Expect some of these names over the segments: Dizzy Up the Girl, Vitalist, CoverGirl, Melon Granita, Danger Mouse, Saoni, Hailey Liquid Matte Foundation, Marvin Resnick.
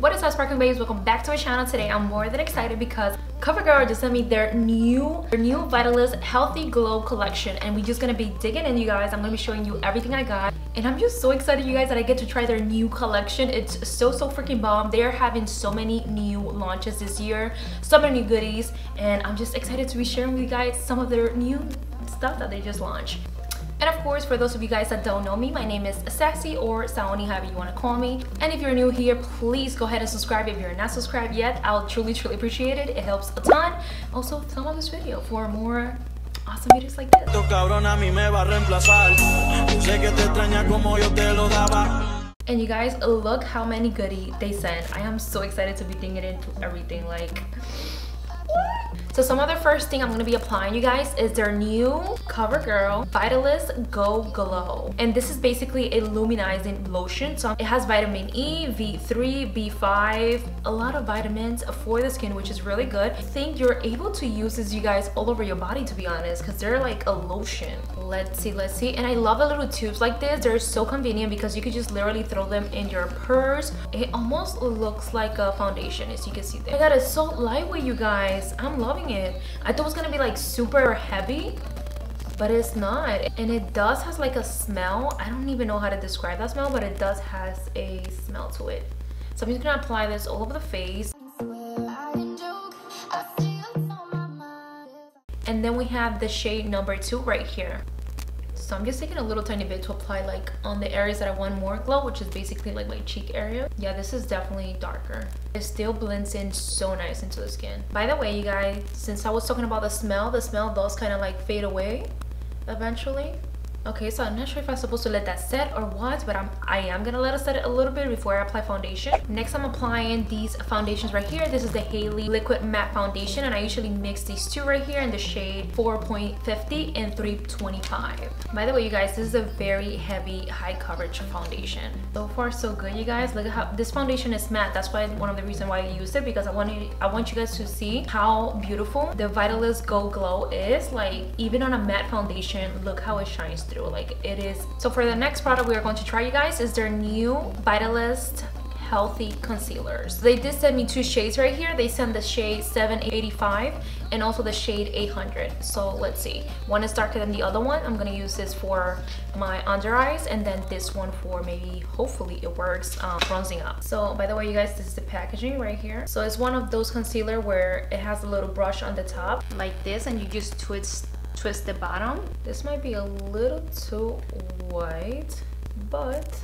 What is up, sparkling babes? Welcome back to my channel. Today I'm more than excited because CoverGirl just sent me their new Vitalist Healthy Glow collection, and we're just gonna be digging in, you guys. I'm gonna be showing you everything I got, and I'm just so excited, you guys, that I get to try their new collection. It's so freaking bomb. They're having so many new launches this year, so many new goodies, and I'm just excited to be sharing with you guys some of their new stuff that they just launched. And of course, for those of you guys that don't know me, my name is Sassy, or Saoni, however you want to call me. And if you're new here, please go ahead and subscribe if you're not subscribed yet. I'll truly appreciate it. It helps a ton. Also, thumb up this video for more awesome videos like this. And you guys, look how many goodies they sent. I am so excited to be digging into everything, like... So some of the first thing I'm going to be applying, you guys, is their new CoverGirl Vitalist Go Glow. And this is basically a luminizing lotion. So it has vitamin E, V3, B5, a lot of vitamins for the skin, which is really good. I think you're able to use this, you guys, all over your body, to be honest, because they're like a lotion. Let's see. And I love the little tubes like this. They're so convenient because you could just literally throw them in your purse. It almost looks like a foundation, as you can see there. I got it so lightweight, you guys. I'm loving it. I thought it was gonna be like super heavy, but it's not, and it does has like a smell. I don't even know how to describe that smell, but it does has a smell to it. So I'm just gonna apply this all over the face. And then we have the shade number 2 right here. So I'm just taking a little tiny bit to apply like on the areas that I want more glow, which is basically like my cheek area. Yeah, this is definitely darker. It still blends in so nice into the skin. By the way, you guys, since I was talking about the smell does kind of like fade away eventually. Okay, so I'm not sure if I'm supposed to let that set or what, but I am gonna let it set it a little bit before I apply foundation. Next, I'm applying these foundations right here. This is the Hailey Liquid Matte Foundation, and I usually mix these two right here in the shade 4.50 and 325. By the way, you guys, this is a very heavy, high coverage foundation. So far, so good, you guys. Look at how this foundation is matte. That's why one of the reasons why I used it, because I want you guys to see how beautiful the Vitalist Go Glow is. Like, even on a matte foundation, look how it shines through. Like, it is. So for the next product we are going to try, you guys, is their new Vitalist Healthy Concealers. They did send me two shades right here. They sent the shade 785 and also the shade 800. So let's see, one is darker than the other one. I'm gonna use this for my under eyes, and then this one for maybe, hopefully it works, bronzing up. So by the way, you guys, this is the packaging right here. So it's one of those concealer where it has a little brush on the top like this, and you just twist the bottom. This might be a little too white, but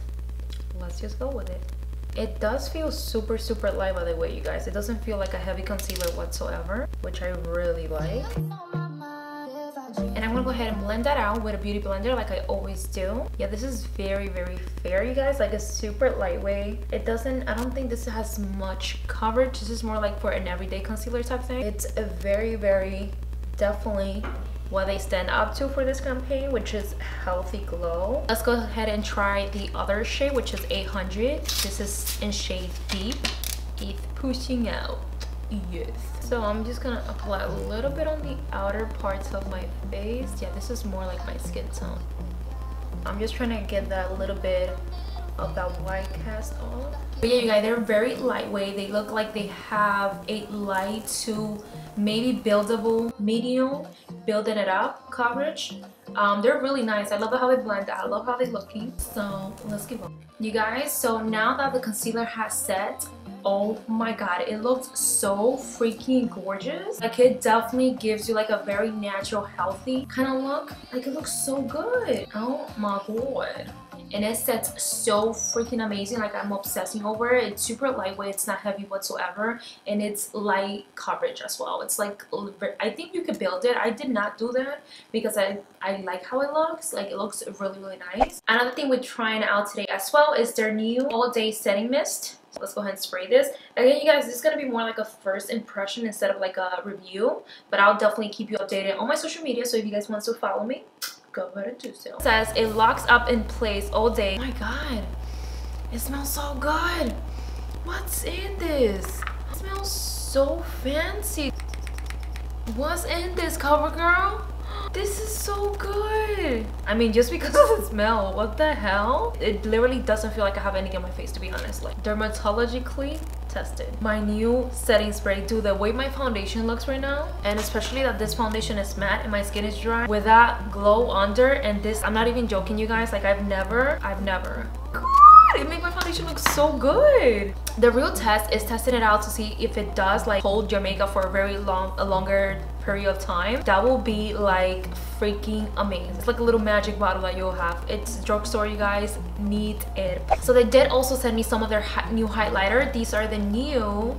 let's just go with it. It does feel super light, by the way, you guys. It doesn't feel like a heavy concealer whatsoever, which I really like. And I'm gonna go ahead and blend that out with a beauty blender like I always do. Yeah, this is very fair, you guys. Like, it's super lightweight. It doesn't, I don't think this has much coverage. This is more like for an everyday concealer type thing. It's a very definitely what they stand up to for this campaign, which is Healthy Glow. Let's go ahead and try the other shade, which is 800. This is in shade Deep. It's pushing out. Yes. So I'm just gonna apply a little bit on the outer parts of my face. Yeah, this is more like my skin tone. I'm just trying to get that little bit of that white cast off. But yeah, you guys, they're very lightweight. They look like they have a light to maybe buildable, medium, building it up coverage. They're really nice. I love how they blend. I love how they're looking. So let's keep on, you guys. So now that the concealer has set, oh my god, it looks so freaking gorgeous. Like, it definitely gives you like a very natural, healthy kind of look. Like, it looks so good. Oh my god. And it sets so freaking amazing. Like, I'm obsessing over it. It's super lightweight. It's not heavy whatsoever, and it's light coverage as well. It's like, I think you could build it. I did not do that because I like how it looks. Like, it looks really nice. Another thing we're trying out today as well is their new all day setting mist. So let's go ahead and spray this. Again, you guys, this is going to be more like a first impression instead of like a review, but I'll definitely keep you updated on my social media. So if you guys want to follow me, go ahead and do so. It says it locks up in place all day. Oh my god, it smells so good. What's in this? It smells so fancy. What's in this, CoverGirl? This is so good. I mean, just because of the smell, what the hell? It literally doesn't feel like I have anything on my face, to be honest. Like, dermatologically tested. My new setting spray. Dude, the way my foundation looks right now, and especially that this foundation is matte and my skin is dry, with that glow under and this, I'm not even joking, you guys. Like, I've never. It made my foundation look so good. The real test is testing it out to see if it does like hold your makeup for a longer period of time. That will be like freaking amazing. It's like a little magic bottle that you'll have. It's drugstore, you guys. Need it. So they did also send me some of their new highlighter. These are the new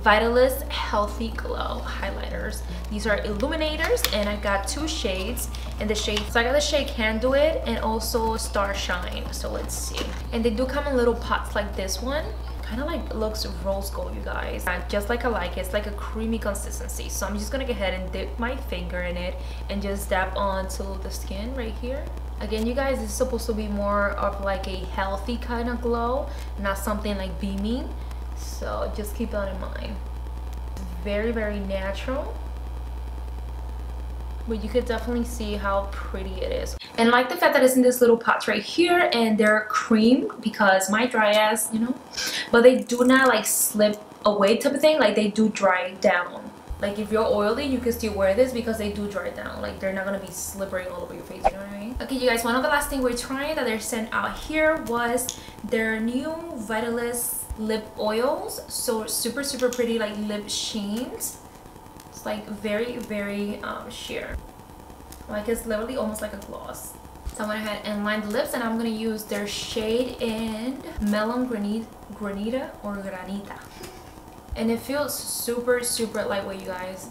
Vitalist Healthy Glow highlighters. These are illuminators, and I got two shades. And the shade, so I got the shade Can Do It and also Star Shine. So let's see. And they do come in little pots like this one. Kind of like looks rose gold, you guys. And just like I like it, it's like a creamy consistency. So I'm just gonna go ahead and dip my finger in it and just dab onto the skin right here. Again, you guys, it's supposed to be more of like a healthy kind of glow, not something like beaming. So just keep that in mind. It's very, very natural, but you could definitely see how pretty it is. And I like the fact that it's in this little pot right here, and they're cream because my dry ass, you know. But they do not like slip away type of thing. Like, they do dry down. Like, if you're oily, you can still wear this because they do dry down. Like, they're not gonna be slippery all over your face, you know what I mean? Okay, you guys, one of the last things we're trying that they sent out here was their new Vitalist lip oils. So super pretty, like lip sheens. It's like very, very sheer. Like, it's literally almost like a gloss. So I went ahead and lined the lips, and I'm gonna use their shade in Melon Granita. And it feels super lightweight, you guys.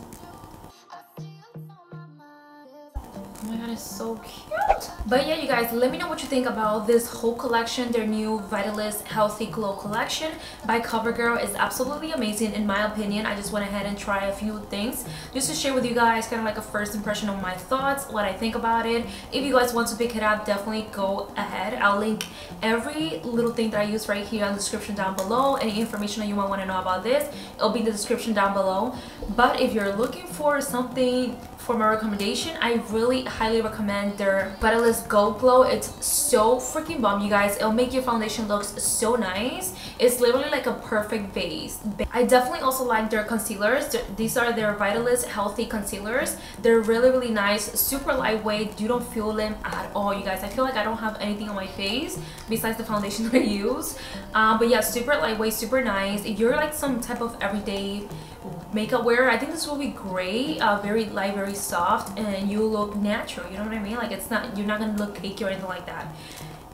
Oh my god, it's so cute. But yeah, you guys, let me know what you think about this whole collection. Their new Vitalist Healthy Glow collection by CoverGirl is absolutely amazing, in my opinion. I just went ahead and tried a few things just to share with you guys, kind of like a first impression of my thoughts, what I think about it. If you guys want to pick it up, definitely go ahead. I'll link every little thing that I use right here in the description down below. Any information that you might want to know about this, it'll be in the description down below. But if you're looking for something for my recommendation, I really highly recommend their Vitalist Gold Glow. It's so freaking bomb, you guys. It'll make your foundation look so nice. It's literally like a perfect base. I definitely also like their concealers. These are their Vitalist Healthy Concealers. They're really nice, super lightweight. You don't feel them at all, you guys. I feel like I don't have anything on my face besides the foundation that I use. But yeah, super lightweight, super nice. If you're like some type of everyday makeup wearer, I think this will be great. Very light, very soft, and you look natural, you know what I mean? Like, it's not, you're not gonna look cakey or anything like that.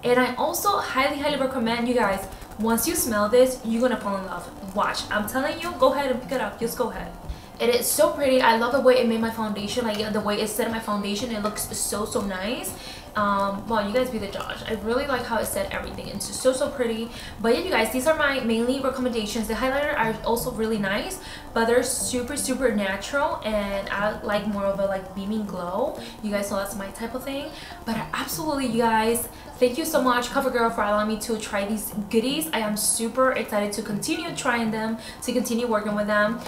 And I also highly recommend, you guys, once you smell this, you're gonna fall in love. Watch, I'm telling you, go ahead and pick it up. Just go ahead. It is so pretty. I love the way it made my foundation, like the way it set my foundation. It looks so nice. Wow, you guys be the judge. I really like how it set everything. It's just so pretty. But yeah, you guys, these are my mainly recommendations. The highlighter are also really nice, but they're super natural, and I like more of a like beaming glow. You guys know that's my type of thing. But absolutely, you guys, thank you so much, CoverGirl, for allowing me to try these goodies. I am super excited to continue trying them, to continue working with them,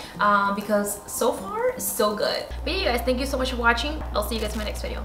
because so far so good. But yeah, you guys, thank you so much for watching. I'll see you guys in my next video.